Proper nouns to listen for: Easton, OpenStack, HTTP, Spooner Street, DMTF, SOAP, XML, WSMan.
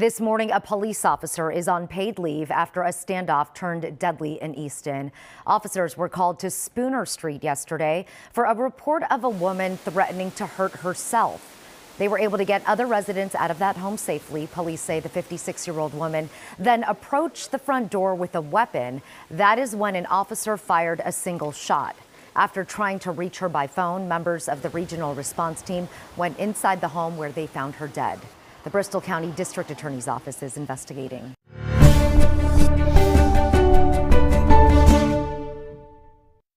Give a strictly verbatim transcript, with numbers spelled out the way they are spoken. This morning, a police officer is on paid leave after a standoff turned deadly in Easton. Officers were called to Spooner Street yesterday for a report of a woman threatening to hurt herself. They were able to get other residents out of that home safely. Police say the fifty-six-year-old woman then approached the front door with a weapon. That is when an officer fired a single shot. After trying to reach her by phone, members of the regional response team went inside the home where they found her dead. The Bristol County District Attorney's Office is investigating.